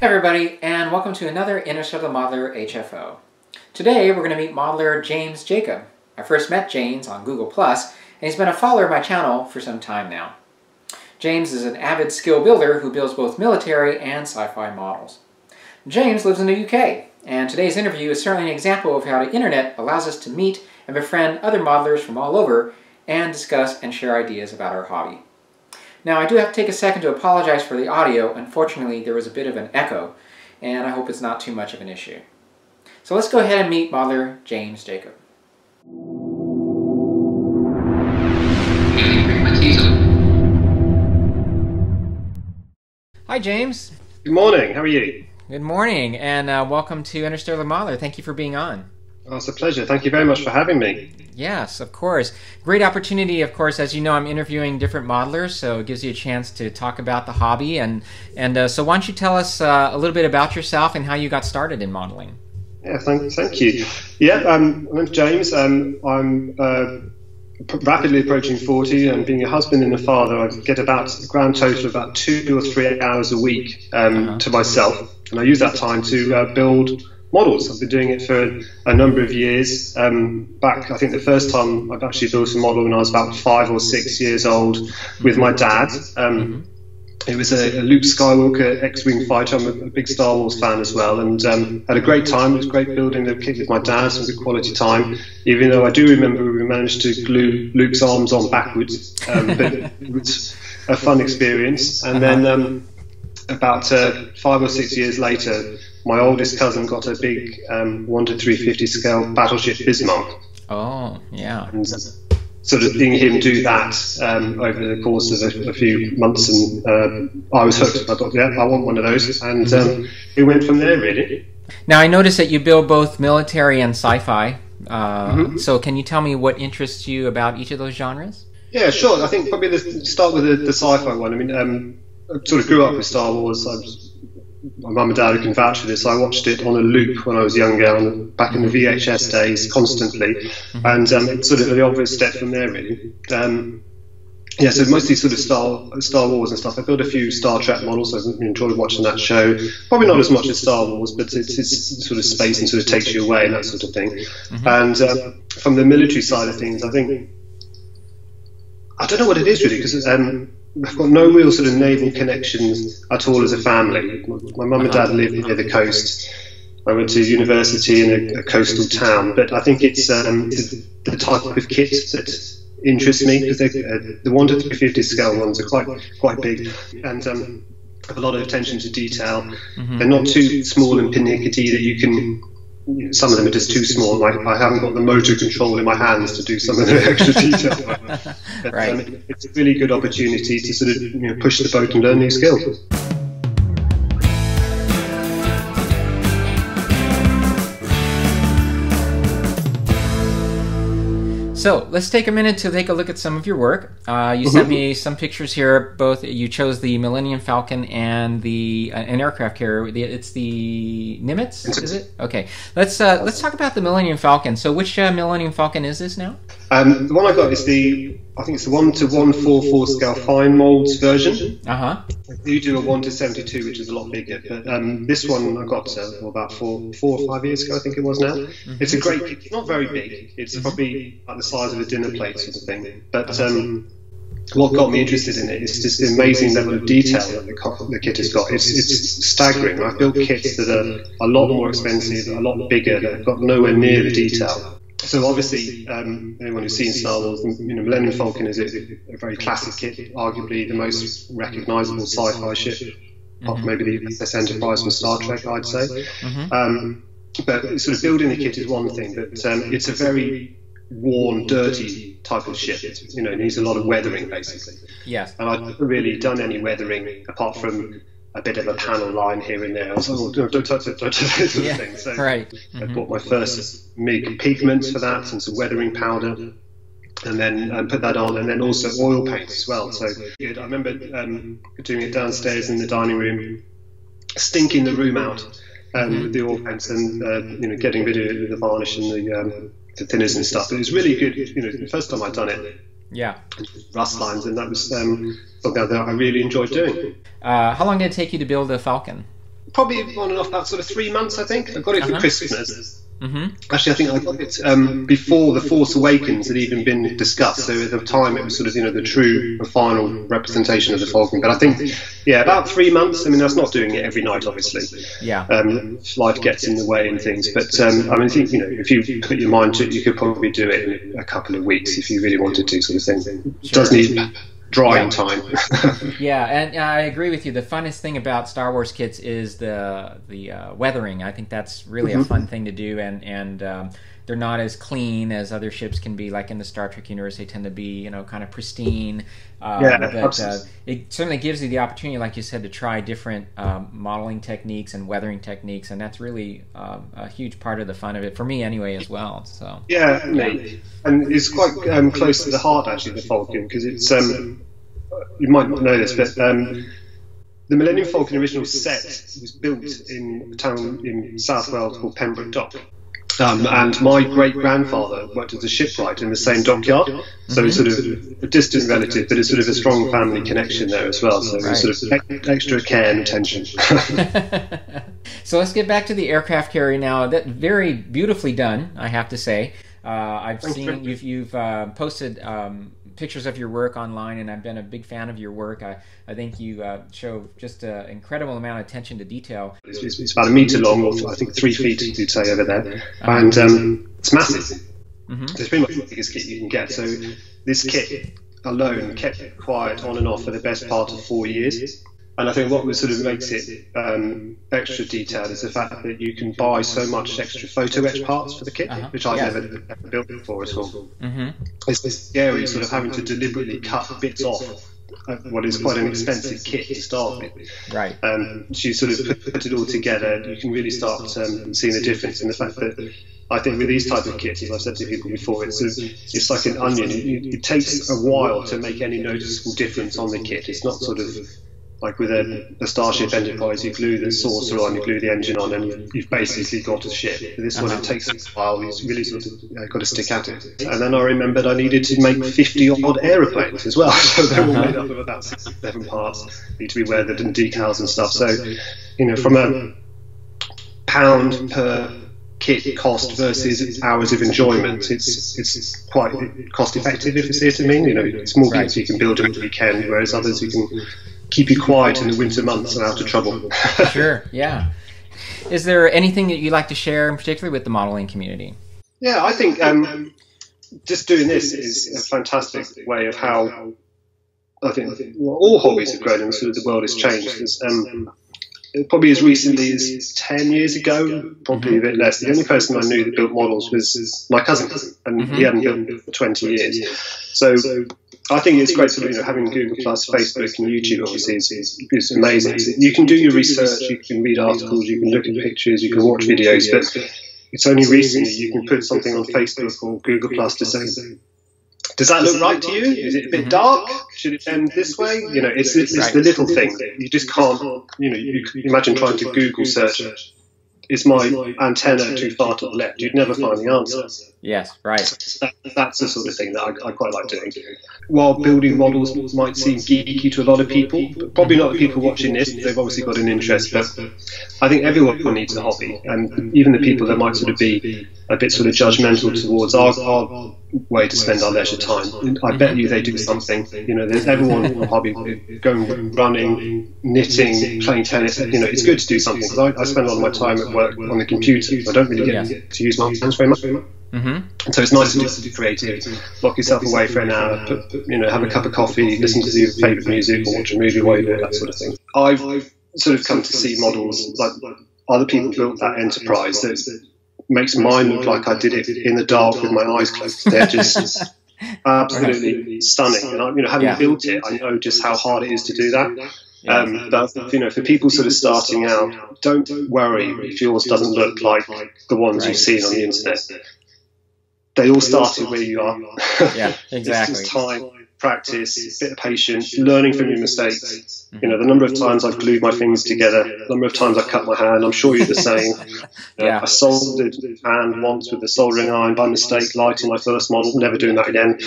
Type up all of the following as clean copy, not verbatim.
Hey everybody, and welcome to another Interstellar Modeler HFO. Today we're going to meet modeler James Jacob. I first met James on Google+, and he's been a follower of my channel for some time now. James is an avid skill builder who builds both military and sci-fi models. James lives in the UK, and today's interview is certainly an example of how the internet allows us to meet and befriend other modelers from all over and discuss and share ideas about our hobby. Now, I do have to take a second to apologize for the audio. Unfortunately, there was a bit of an echo, and I hope it's not too much of an issue. So let's go ahead and meet modeler James Jacob. Hi, James. Good morning. How are you? Good morning, and welcome to Interstellar Modeler. Thank you for being on. Oh, it's a pleasure. Thank you very much for having me. Yes, of course. Great opportunity, of course. As you know, I'm interviewing different modelers, so it gives you a chance to talk about the hobby. So why don't you tell us a little bit about yourself and how you got started in modeling? Yeah, thank you. Yeah, my name's James. I'm rapidly approaching 40, and being a husband and a father, I get about a grand total of about 2 or 3 hours a week to myself. And I use that time to build models. I've been doing it for a number of years. Back, I think the first time I've actually built a model when I was about 5 or 6 years old with my dad. It was a Luke Skywalker X Wing fighter. I'm a big Star Wars fan as well, and had a great time. It was great building the kit with my dad, some good quality time, even though I do remember we managed to glue Luke's arms on backwards. But it was a fun experience. And then about 5 or 6 years later, my oldest cousin got a big 1:350 scale Battleship Bismarck. Oh, yeah. And sort of seeing him do that over the course of a few months, and I was hooked. I thought, yeah, I want one of those. And it went from there, really. Now, I noticed that you build both military and sci-fi. So can you tell me what interests you about each of those genres? Yeah, sure. I think probably let's start with the sci-fi one. I mean, I sort of grew up with Star Wars. I was, my mum and dad can vouch for this. I watched it on a loop when I was younger, back in the VHS days, constantly, and it's sort of the obvious step from there, really. Yeah, so mostly sort of Star Wars and stuff. I built a few Star Trek models. So I enjoyed watching that show. Probably not as much as Star Wars, but it's sort of space and sort of takes you away and that sort of thing. And from the military side of things, I think I don't know what it is really, because I've got no real sort of naval connections at all as a family. My mum and dad live near the coast. I went to university in a coastal town, but I think it's the type of kit that interests me, because the 1:350 scale ones are quite big, and have a lot of attention to detail. They're not too small and pernickety that you can. Some of them are just too small. Like, I haven't got the motor control in my hands to do some of the extra detail. But, right. It's a really good opportunity to sort of push the boat and learn new skills. So let's take a minute to take a look at some of your work. You sent me some pictures here. Both you chose the Millennium Falcon and the an aircraft carrier. It's the Nimitz, is it? Okay. Let's talk about the Millennium Falcon. So which Millennium Falcon is this now? The one I got is the, I think it's the 1:144 scale fine molds version. You do a 1:72, which is a lot bigger. But this one I got about four or five years ago, I think it was now. It's a great kit. It's not very big. It's probably like the size of a dinner plate sort of thing. But what got me interested in it is just the amazing level of detail that the kit has got. It's staggering. I've built kits that are a lot more expensive, a lot bigger, that have got nowhere near the detail. So obviously, anyone who's seen Star Wars, Millennium Falcon is a very classic kit, arguably the most recognisable sci-fi ship, apart from maybe the USS Enterprise from Star Trek, I'd say. But sort of building the kit is one thing, but it's a very worn, dirty type of ship. It needs a lot of weathering, basically. Yes. And I've never really done any weathering apart from a bit of a panel line here and there. I was like, oh, don't touch it, don't touch it, sort of thing. So I bought my first MIG pigment for that and some weathering powder, and then put that on, and then also oil paint as well. So I remember doing it downstairs in the dining room, stinking the room out with the oil paints, and getting rid of the varnish and the thinners and stuff. But it was really good. The first time I'd done it. Yeah. Rust lines, and that was something that I really enjoyed doing. How long did it take you to build a Falcon? probably on and off about sort of 3 months, I think. I got it for Christmas. Mm-hmm. Actually, I think I got it before The Force Awakens had even been discussed. So at the time, it was sort of, you know, the true final representation of the Falcon. But I think, yeah, about 3 months. I mean, that's not doing it every night, obviously. Yeah. Life gets in the way and things. But I mean, I think, you know, if you put your mind to it, you could probably do it in a couple of weeks if you really wanted to, sort of thing. It does need drawing time. Yeah, and I agree with you. The funnest thing about Star Wars kits is the weathering. I think that's really a fun thing to do, and they're not as clean as other ships can be. Like in the Star Trek universe, they tend to be, you know, kind of pristine. But it certainly gives you the opportunity, like you said, to try different modeling techniques and weathering techniques, and that's really a huge part of the fun of it for me, anyway, as well. So yeah, and it's quite close to the heart, actually, the Falcon, because it's you might not know this, but the Millennium Falcon original set was built in a town in South Wales called Pembroke Dock. And my great-grandfather worked as a shipwright in the same dockyard, so he's sort of a distant relative, but it's sort of a strong family connection there as well, so it's sort of extra care and attention. So let's get back to the aircraft carrier now. That very beautifully done, I have to say. I've seen you've posted pictures of your work online, and I've been a big fan of your work. I think you show just an incredible amount of attention to detail. It's about a metre long, or I think 3 feet, you'd say, over there, and it's massive. It's pretty much the biggest kit you can get. So this kit alone kept quiet on and off for the best part of 4 years. And I think what sort of makes it extra detailed is the fact that you can buy so much extra photo-etch parts for the kit, which I've never built before at all. It's scary sort of having to deliberately cut bits off what is quite an expensive kit to start with. Right. So you sort of put it all together, you can really start seeing the difference in the fact that I think with these type of kits, as I've said to people before, it's like an onion. It takes a while to make any noticeable difference on the kit. It's not sort of like with a Starship Enterprise, you glue the saucer on, you glue the engine on, and you've basically got a ship. With this one, it takes a while. You've really sort of got to stick at it. And then I remembered I needed to make 50-odd aeroplanes as well. So they're all made up of about 6 or 7 parts. Need to be weathered and decals and stuff. So, you know, from a pound per kit cost versus hours of enjoyment, it's quite cost effective, if you see what I mean. You know, small kits you can build over the weekend, whereas others you can keep you quiet in the winter months and out of trouble. Sure, yeah. Is there anything that you'd like to share in particular with the modeling community? Yeah, I think just doing this is a fantastic way of how I think all hobbies have grown and sort of the world has changed. Probably as recently as 10 years ago, probably a bit less. The only person I knew that built models was my cousin, and he hadn't built them for 20 years. So I think it's great, sort of, you know, having Google+, Facebook, and YouTube, obviously, is amazing. You can do your research, you can read articles, you can look at pictures, you can watch videos, but it's only recently you can put something on Facebook or Google+ to say, does that look right to you? Is it a bit dark? Should it end this way? You know, it's the little thing. You just can't, you know, you can imagine trying to Google search, is my antenna too far to the left? You'd never find the answer. Yes, right. That's the sort of thing that I quite like doing. While building models might seem geeky to a lot of people, but probably not the people watching this, they've obviously got an interest, but I think everyone needs a hobby, and even the people that might sort of be a bit sort of judgmental towards our way to spend our leisure time, I bet you they do something. You know, there's everyone a hobby, going running, knitting, playing tennis. You know, it's good to do something, because I spend a lot of my time at work on the computer, so I don't really get to use my hands very much. So it's nice to just be creative, lock yourself away for an hour, you know, have a cup of coffee, listen to your favourite music, or watch a movie while you do it, that sort of thing. I've sort of come to see models, like other people built that Enterprise, that makes mine look like I did it in the dark with my eyes closed. They're just absolutely stunning. And, you know, having built it, I know just how hard it is to do that. But, you know, for people sort of starting out, don't worry if yours doesn't look like the ones you've seen on the internet. They all started where you are. Yeah, exactly. It's just time, practice, a bit of patience, learning from your mistakes. You know, the number of times I've glued my fingers together, the number of times I've cut my hand, I'm sure you're the same. I soldered hand once with a soldering iron by mistake, lighting my first model, never doing that again.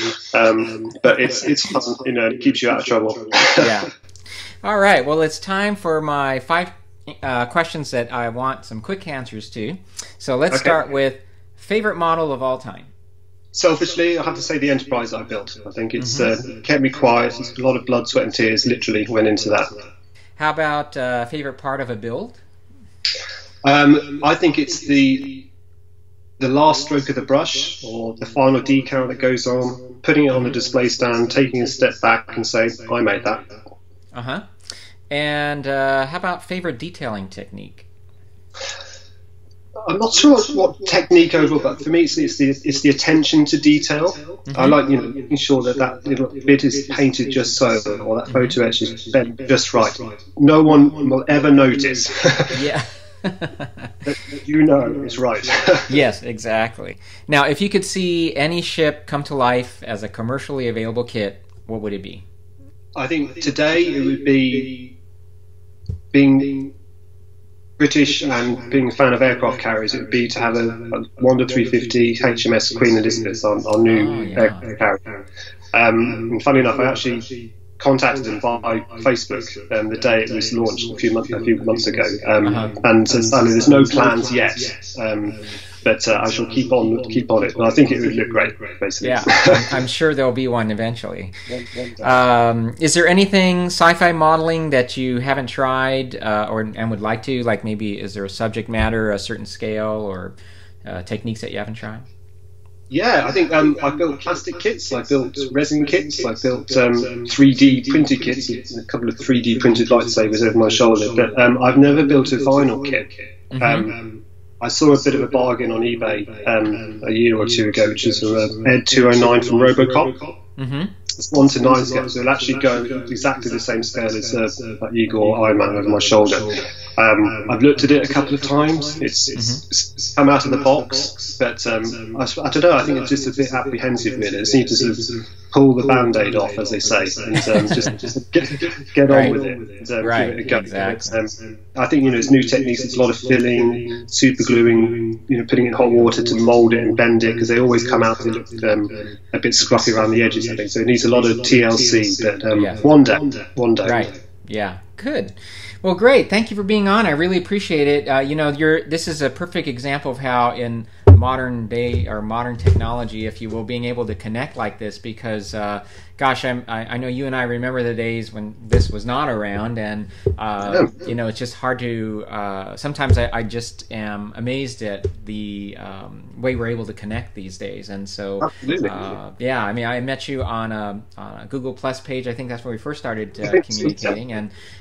But it's fun, you know, it keeps you out of trouble. Yeah. All right, well, it's time for my five questions that I want some quick answers to. So let's start with favorite model of all time. Selfishly, I have to say the Enterprise I built. I think it's kept me quiet. It's a lot of blood, sweat, and tears literally went into that. How about favorite part of a build? I think it's the last stroke of the brush or the final decal that goes on, putting it on the display stand, taking a step back and saying, I made that. Uh-huh. And how about favorite detailing technique? I'm not sure what technique overall, but for me it's the attention to detail. I like, you know, making sure that that little bit is painted just so, or that photo etch is bent just right. No one will ever notice. Yeah. You know it's right. Yes, exactly. Now, if you could see any ship come to life as a commercially available kit, what would it be? I think today it would be being British and being a fan of aircraft carriers, it would be to have a Wonder 350 HMS Queen Elizabeth, our new aircraft carrier. And funny enough, I actually contacted them by Facebook the day it was launched a few months ago, and sadly there's no plans yet, but I shall keep on it. But I think it would look great, basically. Yeah, I'm sure there'll be one eventually. Is there anything sci-fi modeling that you haven't tried and would like to? Like maybe is there a subject matter, a certain scale, or techniques that you haven't tried? Yeah, I think I've built plastic kits, I've built resin kits, I've built 3D printed kits, a couple of 3D printed lightsabers over my shoulder, but I've never built a vinyl kit. I saw a bit of a bargain on eBay a year or two ago, which is Ed 209 from Robocop. It's 1/9 scale, so it'll actually go exactly the same scale as Eagle Iron Man over my shoulder. I've looked at it a couple of times. It's come out of the box, but I don't know. I think it's just a bit apprehensive, really. It's need to sort of pull the Band-Aid off, as they say, and just get on with it. And, give it a go. Exactly. I think, you know, it's new techniques. It's a lot of filling, super gluing, you know, putting it in hot water to mould it and bend it, because they always come out and look a bit scruffy around the edges, I think. So it needs a lot of TLC, but one day. Right. Yeah. Good. Well, great. Thank you for being on. I really appreciate it. You know, this is a perfect example of how in modern day or modern technology, if you will, being able to connect like this, because gosh, I know you and I remember the days when this was not around, and you know, it's just hard to sometimes I just am amazed at the way we're able to connect these days. And so yeah, I mean, I met you on a Google+ page. I think that's where we first started communicating,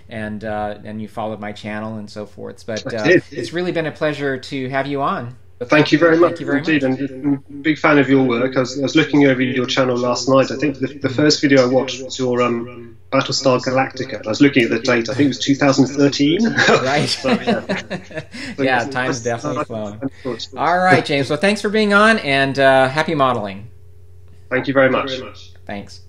and you followed my channel and so forth, but it's really been a pleasure to have you on. Thank you very much indeed, and I'm a big fan of your work. I was looking over your channel last night. I think the first video I watched was your Battlestar Galactica. I was looking at the date. I think it was 2013. Right. So, yeah. Yeah, time's definitely flown. All right, James. Well, thanks for being on, and happy modeling. Thank you very much. Thanks.